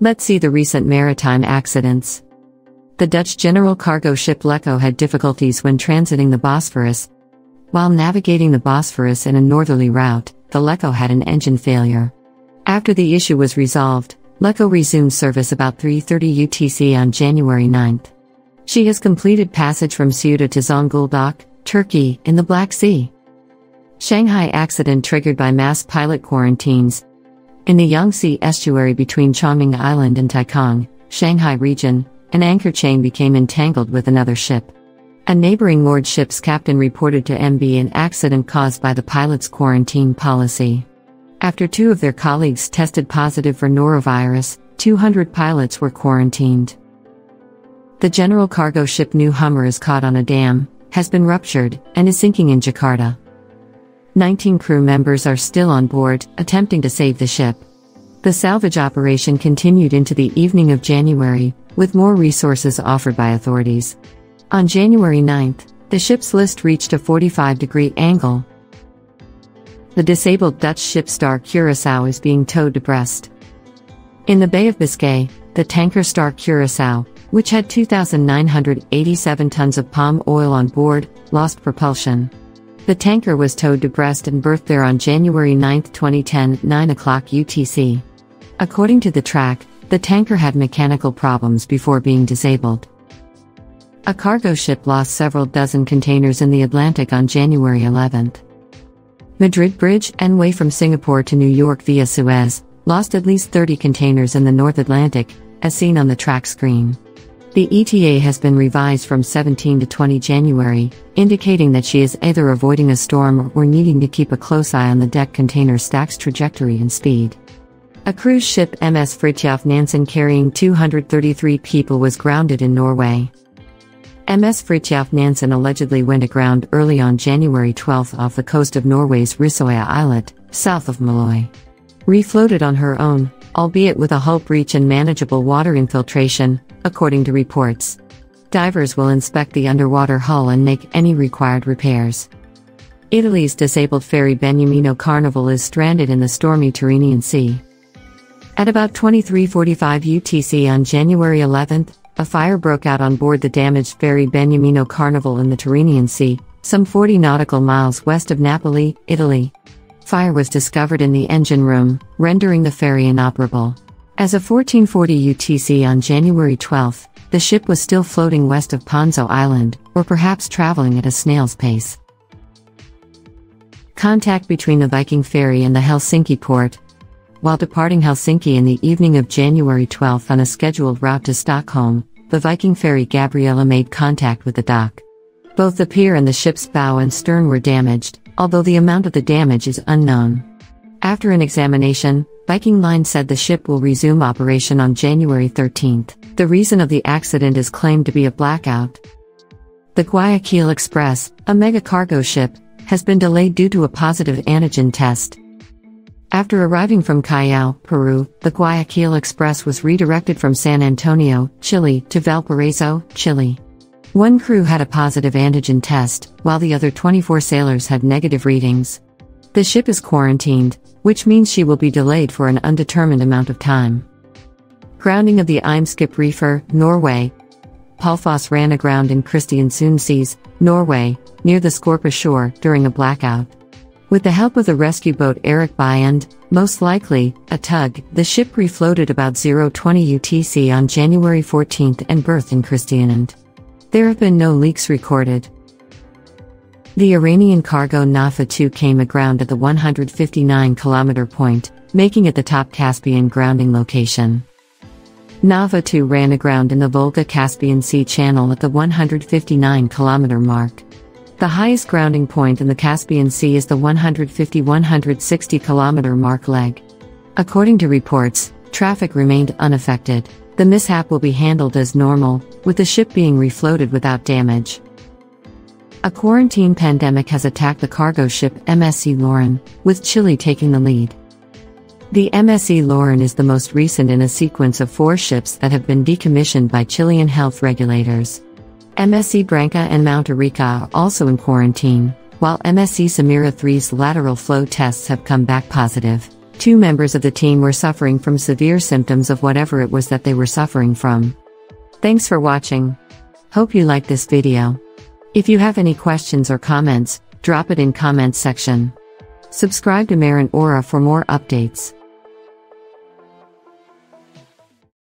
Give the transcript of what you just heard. Let's see the recent maritime accidents. The Dutch general cargo ship Leco had difficulties when transiting the Bosphorus. While navigating the Bosphorus in a northerly route, the Leco had an engine failure. After the issue was resolved, Leco resumed service about 3:30 UTC on January 9. She has completed passage from Ceuta to Zonguldak, Turkey, in the Black Sea. Shanghai accident triggered by mass pilot quarantines. In the Yangtze estuary between Chongming Island and Taikong, Shanghai region, an anchor chain became entangled with another ship. A neighboring moored ship's captain reported to MB an accident caused by the pilot's quarantine policy. After two of their colleagues tested positive for norovirus, 200 pilots were quarantined. The general cargo ship New Hummer is caught on a dam, has been ruptured, and is sinking in Jakarta. 19 crew members are still on board, attempting to save the ship. The salvage operation continued into the evening of January, with more resources offered by authorities. On January 9th, the ship's list reached a 45-degree angle. The disabled Dutch ship Star Curacao is being towed to Brest. In the Bay of Biscay, the tanker Star Curacao, which had 2,987 tons of palm oil on board, lost propulsion. The tanker was towed to Brest and berthed there on January 9, 2010, 9 o'clock UTC. According to the track, the tanker had mechanical problems before being disabled. A cargo ship lost several dozen containers in the Atlantic on January 11. Madrid Bridge and way from Singapore to New York via Suez lost at least 30 containers in the North Atlantic, as seen on the track screen. The ETA has been revised from 17 to 20 January, indicating that she is either avoiding a storm or needing to keep a close eye on the deck container stack's trajectory and speed. A cruise ship MS Fritjof Nansen carrying 233 people was grounded in Norway. MS Fritjof Nansen allegedly went aground early on January 12 off the coast of Norway's Risøya islet, south of Maloy. Refloated on her own, albeit with a hull breach and manageable water infiltration, according to reports. Divers will inspect the underwater hull and make any required repairs. Italy's disabled ferry Beniamino Carnival is stranded in the stormy Tyrrhenian Sea. At about 23:45 UTC on January 11, a fire broke out on board the damaged ferry Beniamino Carnival in the Tyrrhenian Sea, some 40 nautical miles west of Napoli, Italy. Fire was discovered in the engine room, rendering the ferry inoperable. As of 14:40 UTC on January 12, the ship was still floating west of Ponza Island, or perhaps traveling at a snail's pace. Contact between the Viking ferry and the Helsinki port. While departing Helsinki in the evening of January 12 on a scheduled route to Stockholm, the Viking Ferry Gabriella made contact with the dock. Both the pier and the ship's bow and stern were damaged, although the amount of the damage is unknown. After an examination, Viking Line said the ship will resume operation on January 13. The reason of the accident is claimed to be a blackout. The Guayaquil Express, a mega cargo ship, has been delayed due to a positive antigen test. After arriving from Callao, Peru, the Guayaquil Express was redirected from San Antonio, Chile, to Valparaiso, Chile. One crew had a positive antigen test, while the other 24 sailors had negative readings. The ship is quarantined, which means she will be delayed for an undetermined amount of time. Grounding of the Eimskip Reefer, Norway. Palfoss ran aground in Kristiansundseas, Norway, near the Skorpa shore, during a blackout. With the help of the rescue boat Erik Byand, most likely, a tug, the ship refloated about 0:20 UTC on January 14 and berthed in Kristiansund. There have been no leaks recorded. The Iranian cargo NAFA 2 came aground at the 159-kilometer point, making it the top Caspian grounding location. NAFA 2 ran aground in the Volga-Caspian Sea Channel at the 159-kilometer mark. The highest grounding point in the Caspian Sea is the 150-160 kilometer mark leg. According to reports, traffic remained unaffected. The mishap will be handled as normal, with the ship being refloated without damage. A quarantine pandemic has attacked the cargo ship MSC Lauren, with Chile taking the lead. The MSC Lauren is the most recent in a sequence of four ships that have been decommissioned by Chilean health regulators. MSC Branca and Mount Arica are also in quarantine, while MSC Samira 3's lateral flow tests have come back positive, Two members of the team were suffering from severe symptoms of whatever it was that they were suffering from. Thanks for watching. Hope you like this video. If you have any questions or comments, drop it in comments section. Subscribe to Marin Aura for more updates.